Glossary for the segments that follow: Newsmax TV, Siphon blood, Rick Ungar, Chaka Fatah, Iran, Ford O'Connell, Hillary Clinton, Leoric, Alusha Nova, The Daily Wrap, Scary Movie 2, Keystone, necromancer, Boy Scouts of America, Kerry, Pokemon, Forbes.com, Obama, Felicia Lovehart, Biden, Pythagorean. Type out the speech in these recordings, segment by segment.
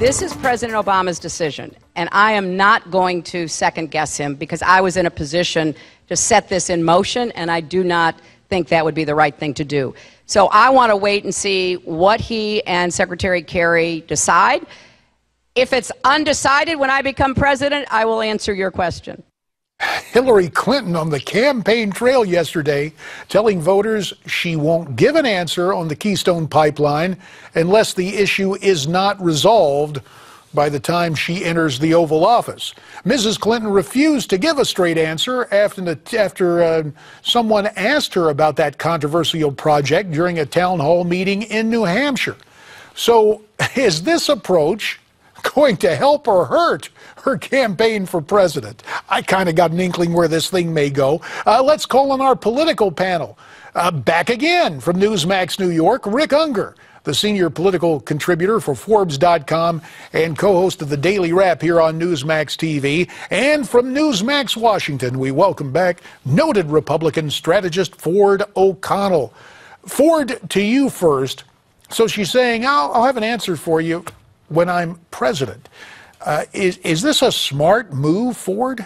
This is President Obama's decision, and I am not going to second-guess him because I was in a position to set this in motion, and I do not think that would be the right thing to do. So I want to wait and see what he and Secretary Kerry decide. If it's undecided when I become president, I will answer your question. Hillary Clinton on the campaign trail yesterday telling voters she won't give an answer on the Keystone pipeline unless the issue is not resolved by the time she enters the Oval Office. Mrs. Clinton refused to give a straight answer after someone asked her about that controversial project during a town hall meeting in New Hampshire. So is this approach going to help or hurt her campaign for president? I kind of got an inkling where this thing may go. Let's call on our political panel. Back again from Newsmax New York, Rick Ungar, the senior political contributor for Forbes.com and co-host of The Daily Wrap here on Newsmax TV. And from Newsmax Washington, we welcome back noted Republican strategist Ford O'Connell. Ford, to you first. So she's saying, I'll have an answer for you when I'm president. Is this a smart move, Ford?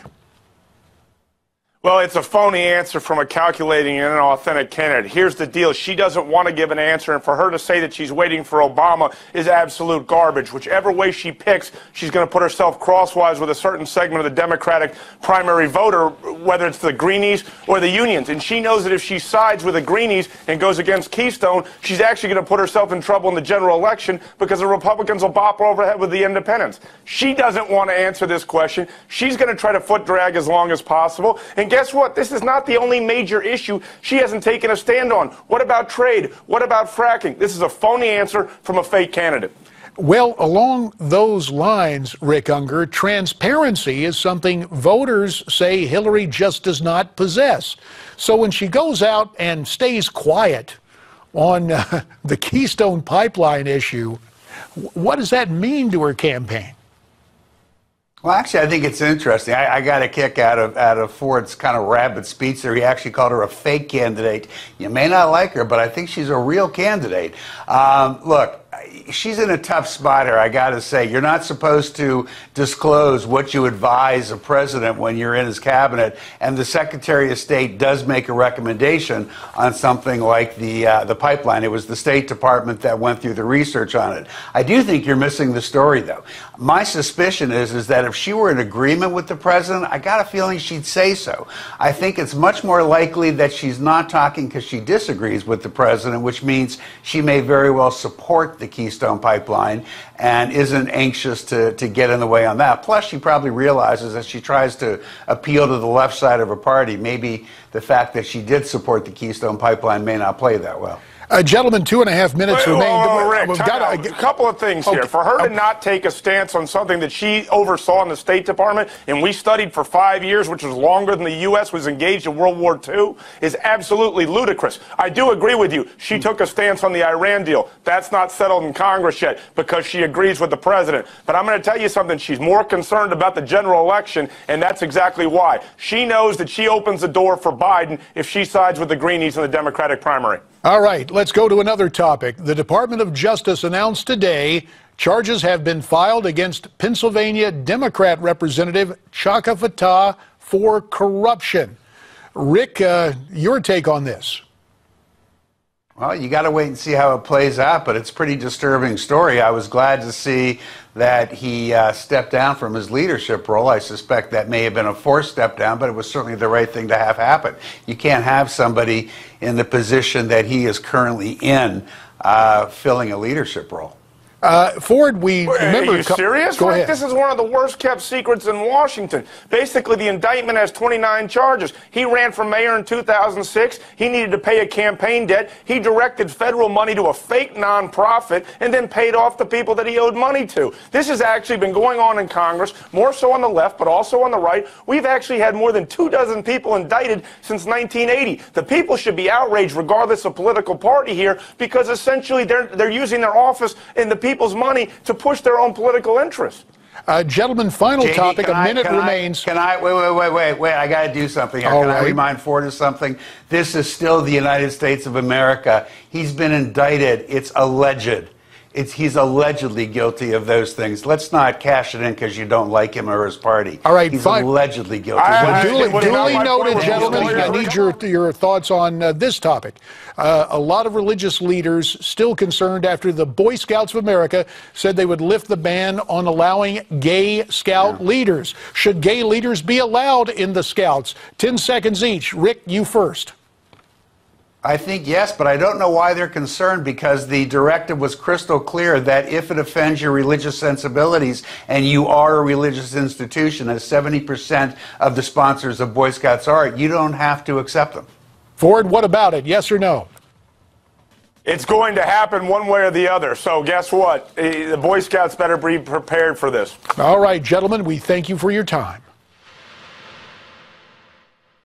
Well, it's a phony answer from a calculating and inauthentic candidate. Here's the deal. She doesn't want to give an answer, and for her to say that she's waiting for Obama is absolute garbage. Whichever way she picks, she's going to put herself crosswise with a certain segment of the Democratic primary voter, whether it's the Greenies or the unions. And she knows that if she sides with the Greenies and goes against Keystone, she's actually going to put herself in trouble in the general election because the Republicans will bop her overhead with the independents. She doesn't want to answer this question. She's going to try to foot drag as long as possible. And guess what? This is not the only major issue she hasn't taken a stand on. What about trade? What about fracking? This is a phony answer from a fake candidate. Well, along those lines, Rick Ungar, transparency is something voters say Hillary just does not possess. So when she goes out and stays quiet on the Keystone pipeline issue, what does that mean to her campaign? Well, actually, I think it's interesting. I got a kick out of Ford's kind of rabid speech there. He actually called her a fake candidate. You may not like her, but I think she's a real candidate. Look, she's in a tough spot here, I got to say. You're not supposed to disclose what you advise a president when you're in his cabinet, and the Secretary of State does make a recommendation on something like the pipeline. It was the State Department that went through the research on it. I do think you're missing the story, though. My suspicion is that if she were in agreement with the president, I got a feeling she'd say so. I think it's much more likely that she's not talking because she disagrees with the president, which means she may very well support the Keystone pipeline and isn't anxious to get in the way on that. Plus, she probably realizes that she tries to appeal to the left side of her party. Maybe the fact that she did support the Keystone pipeline may not play that well. Gentlemen, 2.5 minutes remain. Rick, we've got a couple of things here. For her to not take a stance on something that she oversaw in the State Department, and we studied for 5 years, which was longer than the U.S. was engaged in World War II, is absolutely ludicrous. I do agree with you. She took a stance on the Iran deal. That's not settled in Congress yet because she agrees with the president. But I'm going to tell you something. She's more concerned about the general election, and that's exactly why. She knows that she opens the door for Biden if she sides with the Greenies in the Democratic primary. All right, let's go to another topic. The Department of Justice announced today charges have been filed against Pennsylvania Democrat Representative Chaka Fatah for corruption. Rick, your take on this? Well, you got to wait and see how it plays out, but it's a pretty disturbing story. I was glad to see that he stepped down from his leadership role. I suspect that may have been a forced step down, but it was certainly the right thing to have happen. You can't have somebody in the position that he is currently in filling a leadership role. Ford, we remember... Are you serious? Go ahead. This is one of the worst-kept secrets in Washington. Basically, the indictment has 29 charges. He ran for mayor in 2006. He needed to pay a campaign debt. He directed federal money to a fake nonprofit and then paid off the people that he owed money to. This has actually been going on in Congress, more so on the left, but also on the right. We've actually had more than 24 people indicted since 1980. The people should be outraged regardless of political party here because essentially they're using their office and the people's money to push their own political interests. Gentlemen, final JD, topic. A minute remains. Wait. I got to do something here. Can I remind Ford of something? This is still the United States of America. He's been indicted. It's alleged. he's allegedly guilty of those things. Let's not cash it in because you don't like him or his party. All right, he's allegedly guilty. Duly noted, gentlemen. I need your thoughts on this topic. A lot of religious leaders still concerned after the Boy Scouts of America said they would lift the ban on allowing gay scout leaders. Should gay leaders be allowed in the scouts? 10 seconds each. Rick, you first. I think yes, but I don't know why they're concerned, because the directive was crystal clear that if it offends your religious sensibilities, and you are a religious institution, as 70% of the sponsors of Boy Scouts are, you don't have to accept them. Ford, what about it? Yes or no? It's going to happen one way or the other. So guess what? The Boy Scouts better be prepared for this. All right, gentlemen, we thank you for your time.